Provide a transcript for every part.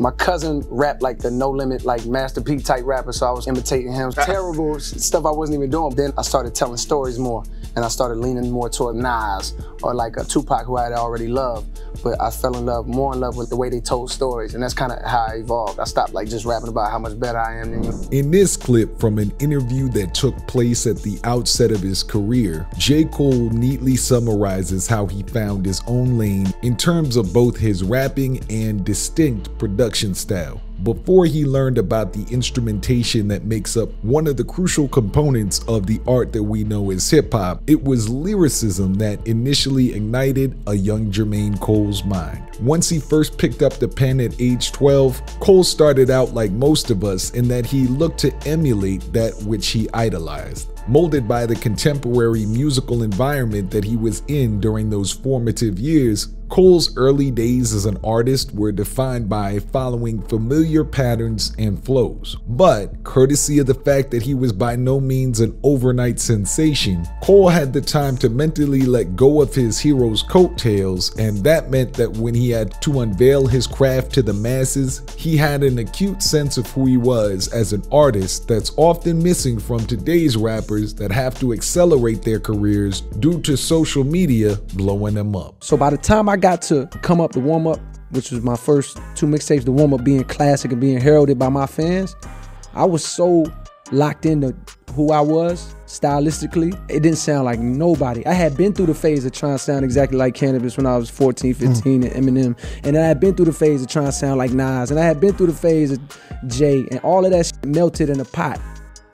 My cousin rapped like the No Limit, like Master P type rapper, so I was imitating him. Terrible stuff I wasn't even doing. Then I started telling stories more, and I started leaning more toward Nas or like a Tupac who I had already loved, but I fell in love, more in love with the way they told stories, and that's kind of how I evolved. I stopped like just rapping about how much better I am than you. In this clip from an interview that took place at the outset of his career, J. Cole neatly summarizes how he found his own lane in terms of both his rapping and distinct production style. Before he learned about the instrumentation that makes up one of the crucial components of the art that we know as hip-hop, it was lyricism that initially ignited a young Jermaine Cole's mind. Once he first picked up the pen at age 12, Cole started out like most of us in that he looked to emulate that which he idolized, molded by the contemporary musical environment that he was in during those formative years. Cole's early days as an artist were defined by following familiar patterns and flows. But, courtesy of the fact that he was by no means an overnight sensation, Cole had the time to mentally let go of his hero's coattails, and that meant that when he had to unveil his craft to the masses, he had an acute sense of who he was as an artist that's often missing from today's rappers that have to accelerate their careers due to social media blowing them up. So by the time I got to Come Up, The Warm Up, which was my first two mixtapes, The Warm Up being classic and being heralded by my fans, I was so locked into who I was stylistically, it didn't sound like nobody. I had been through the phase of trying to sound exactly like Cannabis when I was 14, 15, and Eminem, and then I had been through the phase of trying to sound like Nas, and I had been through the phase of Jay, and all of that shit melted in a pot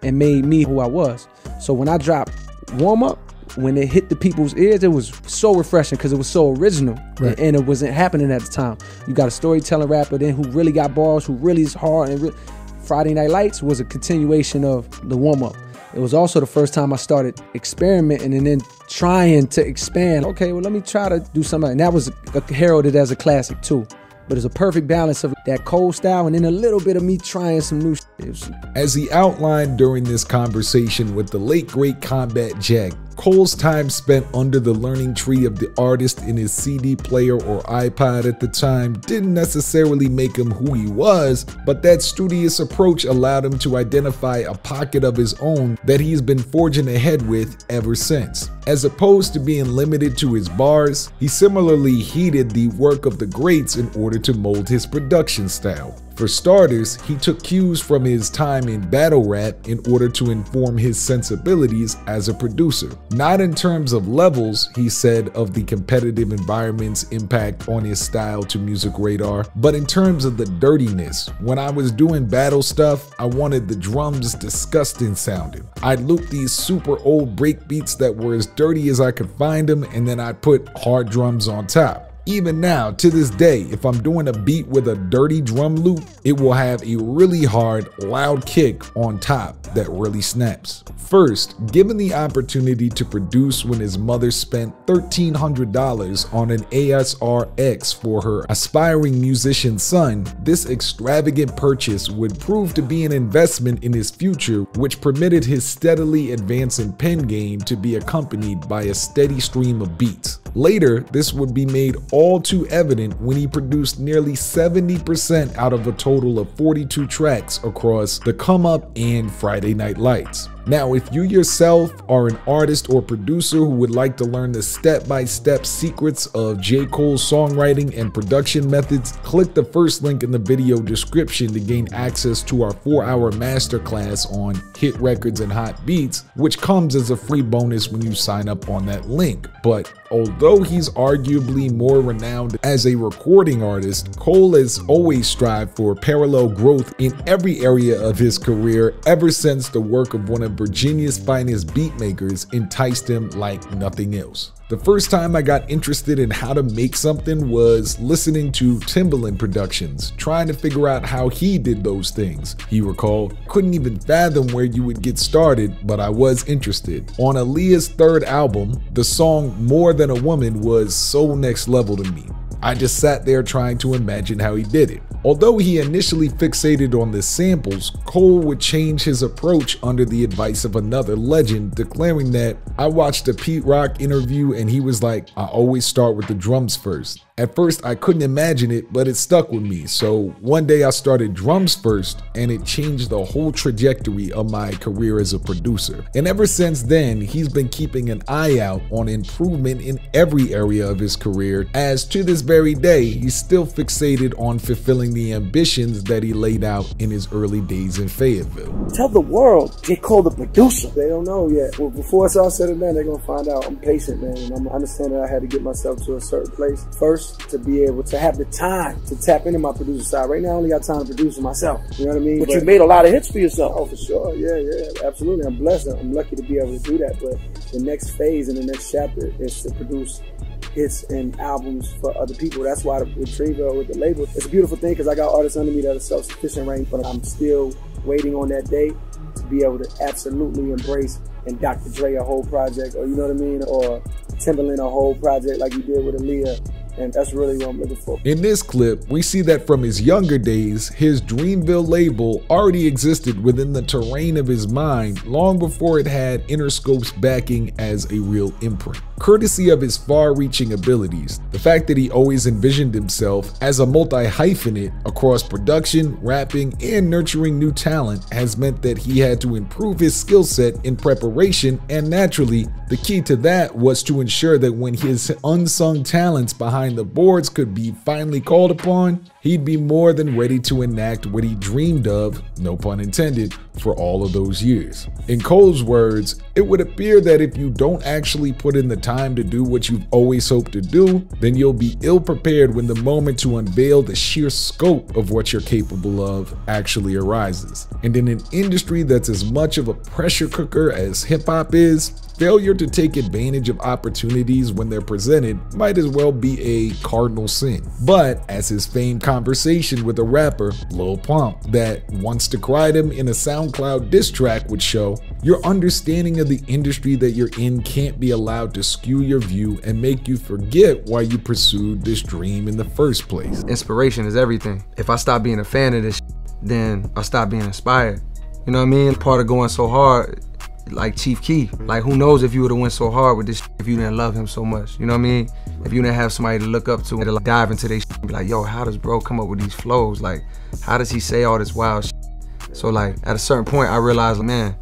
and made me who I was. So when I dropped Warm Up, when it hit the people's ears, it was so refreshing because it was so original, right? And it wasn't happening at the time. You got a storytelling rapper then who really got bars, who really is hard. And Friday Night Lights was a continuation of The Warm Up. It was also the first time I started experimenting and then trying to expand. Okay, well, let me try to do something. And that was heralded as a classic too. But it's a perfect balance of that Cole style and then a little bit of me trying some new shit. As he outlined during this conversation with the late great Combat Jack, Cole's time spent under the learning tree of the artist in his CD player or iPod at the time didn't necessarily make him who he was, but that studious approach allowed him to identify a pocket of his own that he's been forging ahead with ever since. As opposed to being limited to his bars, he similarly heeded the work of the greats in order to mold his production style. For starters, he took cues from his time in battle rap in order to inform his sensibilities as a producer. Not in terms of levels, he said, of the competitive environment's impact on his style to Music Radar, but in terms of the dirtiness. When I was doing battle stuff, I wanted the drums disgusting sounding. I'd loop these super old break beats that were as dirty as I could find them, and then I'd put hard drums on top. Even now, to this day, if I'm doing a beat with a dirty drum loop, it will have a really hard, loud kick on top that really snaps. First, given the opportunity to produce when his mother spent $1,300 on an ASR-X for her aspiring musician son, this extravagant purchase would prove to be an investment in his future, which permitted his steadily advancing pen game to be accompanied by a steady stream of beats. Later, this would be made all too evident when he produced nearly 70% out of a total of 42 tracks across The Come Up and Friday Night Lights. Now, if you yourself are an artist or producer who would like to learn the step-by-step secrets of J. Cole's songwriting and production methods, click the first link in the video description to gain access to our 4-hour masterclass on hit records and hot beats, which comes as a free bonus when you sign up on that link. But although he's arguably more renowned as a recording artist, Cole has always strived for parallel growth in every area of his career ever since the work of one of Virginia's finest beatmakers enticed him like nothing else. The first time I got interested in how to make something was listening to Timbaland productions, trying to figure out how he did those things. He recalled, couldn't even fathom where you would get started, but I was interested. On Aaliyah's third album, the song More Than a Woman was so next level to me. I just sat there trying to imagine how he did it. Although he initially fixated on the samples, Cole would change his approach under the advice of another legend, declaring that, "I watched a Pete Rock interview and he was like, I always start with the drums first. At first I couldn't imagine it, but it stuck with me. So one day I started drums first and it changed the whole trajectory of my career as a producer." And ever since then, he's been keeping an eye out on improvement in every area of his career, as to this very day, he's still fixated on fulfilling the ambitions that he laid out in his early days in Fayetteville. Tell the world J. Cole the producer. They don't know yet. Well, before it's all said and done, they're gonna find out. I'm patient, man, and I understand that I had to get myself to a certain place first to be able to have the time to tap into my producer side. Right now, I only got time to produce myself. You know what I mean? But you made a lot of hits for yourself. Oh, for sure. Yeah, absolutely. I'm blessed. I'm lucky to be able to do that. But the next phase and the next chapter is to produce hits and albums for other people. That's why with Dreamville, with the label, it's a beautiful thing because I got artists under me that are self-sufficient right now, but I'm still waiting on that day to be able to absolutely embrace and Dr. Dre a whole project, or you know what I mean, or Timbaland a whole project like you did with Aaliyah. And that's really what I'm looking for. In this clip, we see that from his younger days, his Dreamville label already existed within the terrain of his mind long before it had Interscope's backing as a real imprint. Courtesy of his far-reaching abilities, the fact that he always envisioned himself as a multi-hyphenate across production, rapping, and nurturing new talent has meant that he had to improve his skill set in preparation, and naturally, the key to that was to ensure that when his unsung talents behind the boards could be finally called upon, he'd be more than ready to enact what he dreamed of, no pun intended, for all of those years. In Cole's words, it would appear that if you don't actually put in the time to do what you've always hoped to do, then you'll be ill-prepared when the moment to unveil the sheer scope of what you're capable of actually arises. And in an industry that's as much of a pressure cooker as hip-hop is, failure to take advantage of opportunities when they're presented might as well be a cardinal sin. But as his famed conversation with a rapper, Lil Pump, that once decried him in a SoundCloud diss track would show, your understanding of the industry that you're in can't be allowed to skew your view and make you forget why you pursued this dream in the first place. Inspiration is everything. If I stop being a fan of this, then I stop being inspired. You know what I mean? Part of going so hard, like Chief Keef, like who knows if you would've went so hard with this if you didn't love him so much, you know what I mean? If you didn't have somebody to look up to and to like dive into their and be like, yo, how does bro come up with these flows? Like, how does he say all this wild shit? So like, at a certain point, I realized, man,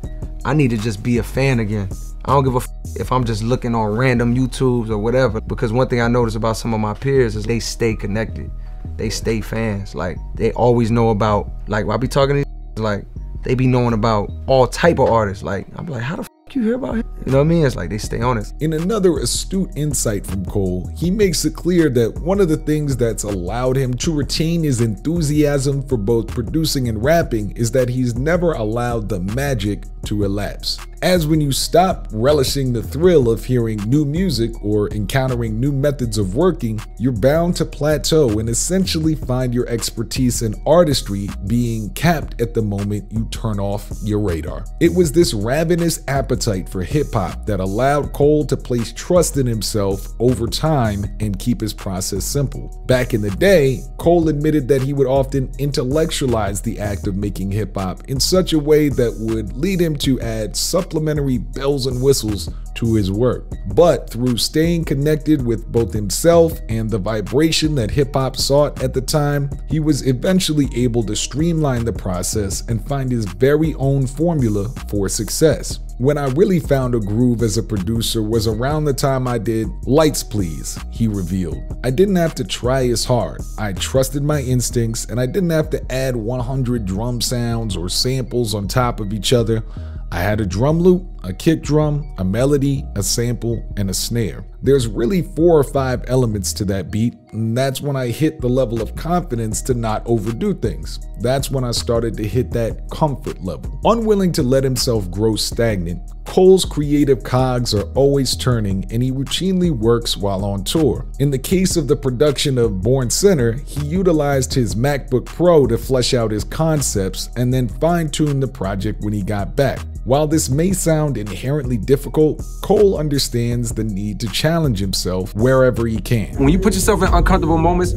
I need to just be a fan again. I don't give a f if I'm just looking on random YouTubes or whatever, because one thing I noticed about some of my peers is they stay connected. They stay fans, like they always know about, like I be talking to these like, they be knowing about all type of artists. Like, I'm like, how the f you hear about him? You know what I mean? It's like, they stay honest. In another astute insight from Cole, he makes it clear that one of the things that's allowed him to retain his enthusiasm for both producing and rapping is that he's never allowed the magic to elapse. As when you stop relishing the thrill of hearing new music or encountering new methods of working, you're bound to plateau and essentially find your expertise in artistry being capped at the moment you turn off your radar. It was this ravenous appetite for hip-hop that allowed Cole to place trust in himself over time and keep his process simple. Back in the day, Cole admitted that he would often intellectualize the act of making hip-hop in such a way that would lead him to add supplementary bells and whistles to his work. But through staying connected with both himself and the vibration that hip-hop sought at the time, he was eventually able to streamline the process and find his very own formula for success. When I really found a groove as a producer was around the time I did Lights Please, he revealed. I didn't have to try as hard. I trusted my instincts and I didn't have to add 100 drum sounds or samples on top of each other. I had a drum loop, a kick drum, a melody, a sample, and a snare. There's really 4 or 5 elements to that beat, and that's when I hit the level of confidence to not overdo things. That's when I started to hit that comfort level. Unwilling to let himself grow stagnant, Cole's creative cogs are always turning and he routinely works while on tour. In the case of the production of Born Sinner, he utilized his MacBook Pro to flesh out his concepts and then fine-tune the project when he got back. While this may sound inherently difficult, Cole understands the need to challenge challenge himself wherever he can. When you put yourself in uncomfortable moments,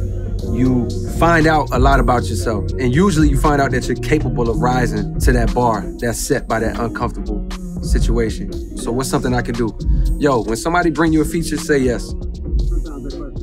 you find out a lot about yourself. And usually you find out that you're capable of rising to that bar that's set by that uncomfortable situation. So what's something I can do? Yo, when somebody bring you a feature, say yes.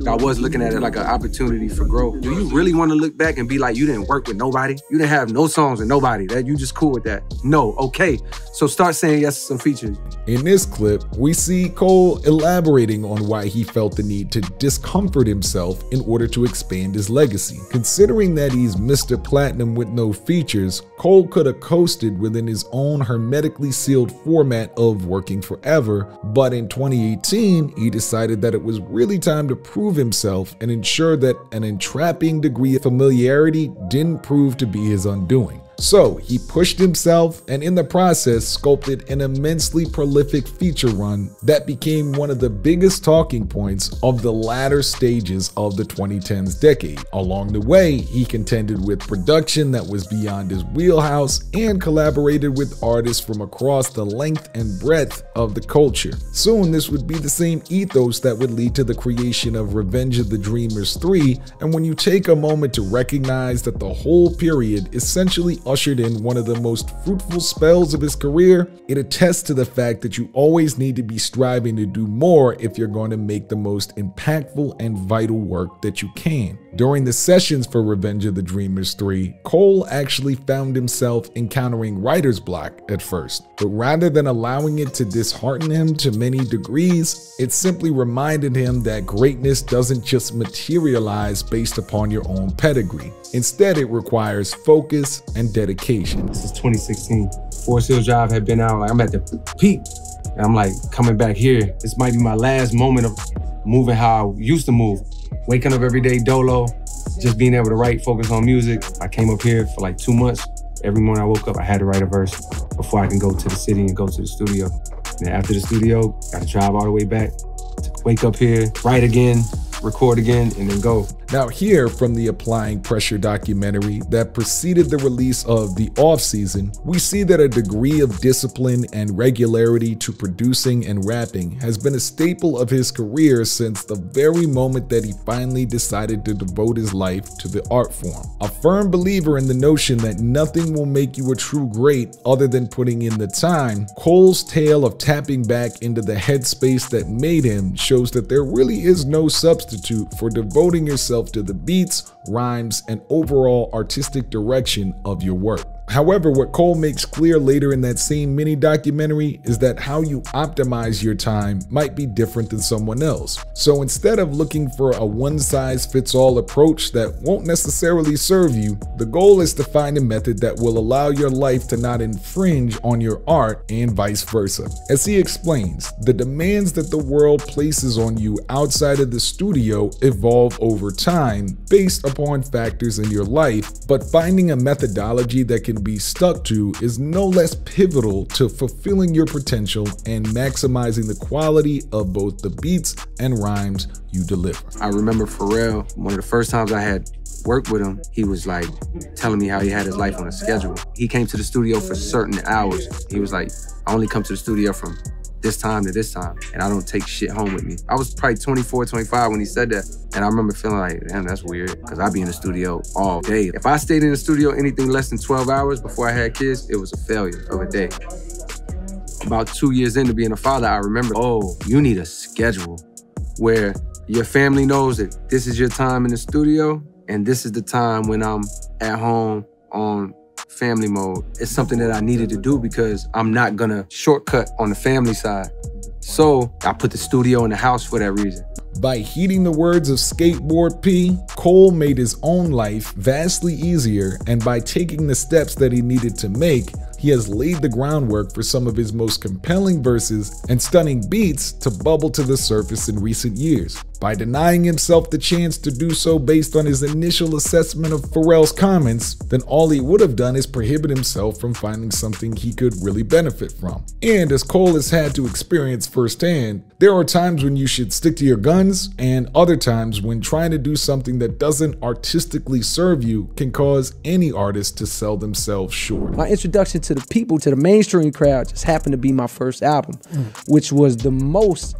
I was looking at it like an opportunity for growth. Do you really want to look back and be like, you didn't work with nobody? You didn't have no songs with nobody? That you just cool with that? No, okay. So start saying yes to some features. In this clip, we see Cole elaborating on why he felt the need to discomfort himself in order to expand his legacy. Considering that he's Mr. Platinum with no features, Cole could have coasted within his own hermetically sealed format of working forever, but in 2018, he decided that it was really time to prove himself and ensure that an entrapping degree of familiarity didn't prove to be his undoing. So he pushed himself and in the process sculpted an immensely prolific feature run that became one of the biggest talking points of the latter stages of the 2010s decade. Along the way, he contended with production that was beyond his wheelhouse and collaborated with artists from across the length and breadth of the culture. Soon this would be the same ethos that would lead to the creation of Revenge of the Dreamers 3, and when you take a moment to recognize that the whole period essentially ushered in one of the most fruitful spells of his career, it attests to the fact that you always need to be striving to do more if you're going to make the most impactful and vital work that you can. During the sessions for Revenge of the Dreamers 3, Cole actually found himself encountering writer's block at first, but rather than allowing it to dishearten him to many degrees, it simply reminded him that greatness doesn't just materialize based upon your own pedigree. Instead, it requires focus and dedication. This is 2016. Forest Hill Drive had been out. Like, I'm at the peak. And I'm like, coming back here, this might be my last moment of moving how I used to move. Waking up every day, dolo, just being able to write, focus on music. I came up here for like 2 months. Every morning I woke up, I had to write a verse before I can go to the city and go to the studio. And after the studio, got to drive all the way back, wake up here, write again, record again, and then go. Now here, from the Applying Pressure documentary that preceded the release of The Off Season, we see that a degree of discipline and regularity to producing and rapping has been a staple of his career since the very moment that he finally decided to devote his life to the art form. A firm believer in the notion that nothing will make you a true great other than putting in the time, Cole's tale of tapping back into the headspace that made him shows that there really is no substitute for devoting yourself to the beats, rhymes, and overall artistic direction of your work. However, what Cole makes clear later in that same mini documentary is that how you optimize your time might be different than someone else. So instead of looking for a one-size-fits-all approach that won't necessarily serve you, the goal is to find a method that will allow your life to not infringe on your art and vice versa. As he explains, the demands that the world places on you outside of the studio evolve over time based upon factors in your life, but finding a methodology that can be stuck to is no less pivotal to fulfilling your potential and maximizing the quality of both the beats and rhymes you deliver. I remember Pharrell, one of the first times I had worked with him, he was like telling me how he had his life on a schedule. He came to the studio for certain hours. He was like, I only come to the studio from this time to this time, and I don't take shit home with me. I was probably 24, 25 when he said that, and I remember feeling like, damn, that's weird, because I'd be in the studio all day. If I stayed in the studio anything less than 12 hours before I had kids, it was a failure of a day. About 2 years into being a father, I remember, oh, you need a schedule where your family knows that this is your time in the studio, and this is the time when I'm at home on family mode. It's something that I needed to do because I'm not gonna shortcut on the family side. So I put the studio in the house for that reason. By heeding the words of Skateboard P, Cole made his own life vastly easier, and by taking the steps that he needed to make, he has laid the groundwork for some of his most compelling verses and stunning beats to bubble to the surface in recent years. By denying himself the chance to do so based on his initial assessment of Pharrell's comments, then all he would have done is prohibit himself from finding something he could really benefit from. And as Cole has had to experience firsthand, there are times when you should stick to your guns, and other times when trying to do something that doesn't artistically serve you can cause any artist to sell themselves short. My introduction to the people, to the mainstream crowd, just happened to be my first album, which was the most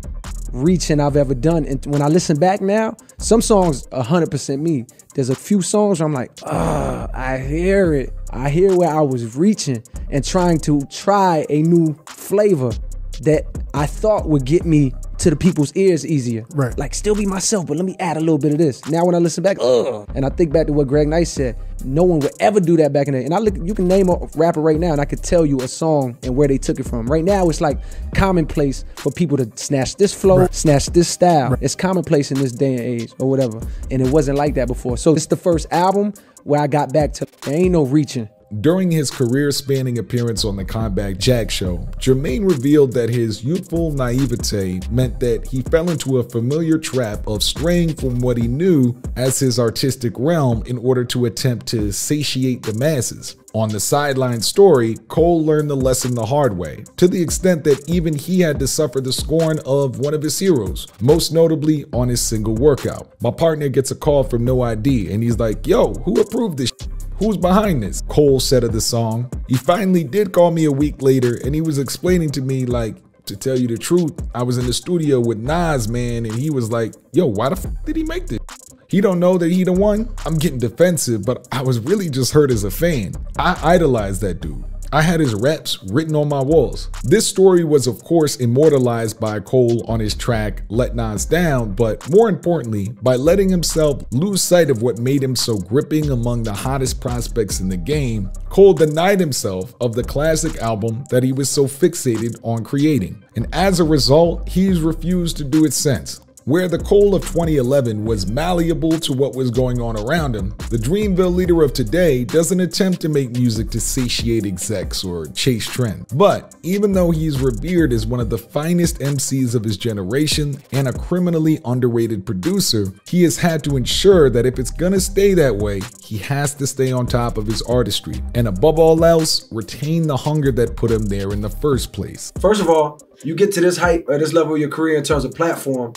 reaching I've ever done. And when I listen back now, some songs 100% me. There's a few songs where I'm like, I hear it. I hear where I was reaching and trying to try a new flavor that I thought would get me to the people's ears easier. Right. Like, still be myself, but let me add a little bit of this. Now when I listen back, and I think back to what Greg Knight said, no one would ever do that back in the day. And I look, you can name a rapper right now, and I could tell you a song and where they took it from. Right now, it's like commonplace for people to snatch this flow, right, snatch this style. Right. It's commonplace in this day and age or whatever. And it wasn't like that before. So it's the first album where I got back to, there ain't no reaching. During his career-spanning appearance on the Combat Jack show, Jermaine revealed that his youthful naivete meant that he fell into a familiar trap of straying from what he knew as his artistic realm in order to attempt to satiate the masses. On the Sideline Story, Cole learned the lesson the hard way, to the extent that even he had to suffer the scorn of one of his heroes, most notably on his single Workout. My partner gets a call from No ID, and he's like, yo, who approved this? Who's behind this? Cole said of the song. He finally did call me a week later, and he was explaining to me, like, to tell you the truth, I was in the studio with Nas, man, and he was like, yo, why the f did he make this? He don't know that he the one? I'm getting defensive, but I was really just hurt as a fan. I idolized that dude. I had his raps written on my walls. This story was, of course, immortalized by Cole on his track Let Nas Down, but more importantly, by letting himself lose sight of what made him so gripping among the hottest prospects in the game, Cole denied himself of the classic album that he was so fixated on creating. And as a result, he's refused to do it since. Where the Cole of 2011 was malleable to what was going on around him, the Dreamville leader of today doesn't attempt to make music to satiate execs or chase trends. But even though he's revered as one of the finest MCs of his generation and a criminally underrated producer, he has had to ensure that if it's gonna stay that way, he has to stay on top of his artistry and, above all else, retain the hunger that put him there in the first place. First of all, you get to this height or this level of your career in terms of platform,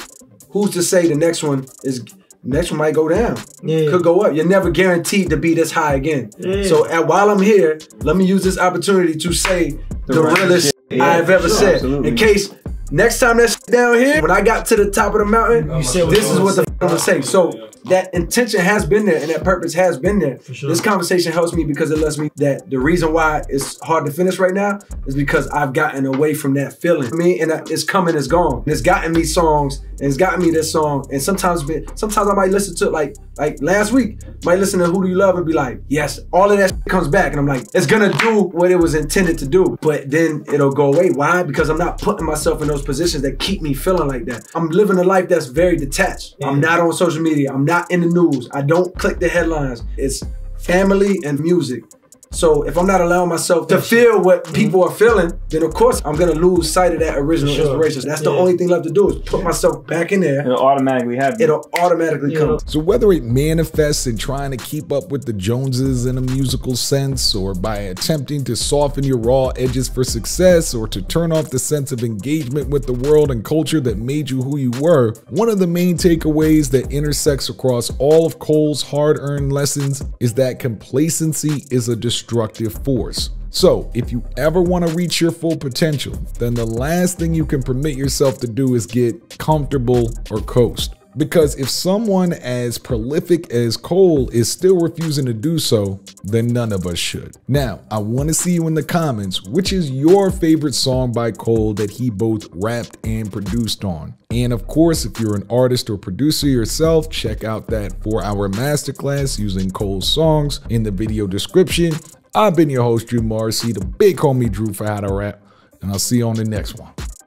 who's to say the next one might go down? Yeah. Could go up. You're never guaranteed to be this high again. Yeah. So while I'm here, let me use this opportunity to say the realest I've ever said. Absolutely. In case next time that down here, when I got to the top of the mountain, you said, this is what the I'm gonna say. So that intention has been there and that purpose has been there. For sure. This conversation helps me because it lets me that the reason why it's hard to finish right now is because I've gotten away from that feeling. And it's coming, it's gone. And it's gotten me songs and it's gotten me this song. And sometimes I might listen to it like last week, might listen to Who Do You Love and be like, yes, all of that comes back. And I'm like, it's gonna do what it was intended to do, but then it'll go away. Why? Because I'm not putting myself in those positions that keep me feeling like that. I'm living a life that's very detached. Yeah. I'm not on social media. I'm not in the news. I don't click the headlines. It's family and music. So if I'm not allowing myself to feel what people are feeling, then of course I'm gonna lose sight of that original inspiration. That's the only thing left to do is put myself back in there. It'll automatically happen. It'll automatically come. So whether it manifests in trying to keep up with the Joneses in a musical sense, or by attempting to soften your raw edges for success, or to turn off the sense of engagement with the world and culture that made you who you were, one of the main takeaways that intersects across all of Cole's hard-earned lessons is that complacency is a destructive force. So if you ever want to reach your full potential, then the last thing you can permit yourself to do is get comfortable or coast. Because if someone as prolific as Cole is still refusing to do so, then none of us should. Now, I want to see you in the comments, which is your favorite song by Cole that he both rapped and produced on. And of course, if you're an artist or producer yourself, check out that 4-hour masterclass using Cole's songs in the video description. I've been your host, Drew Marcy, the big homie Drew for How to Rap, and I'll see you on the next one.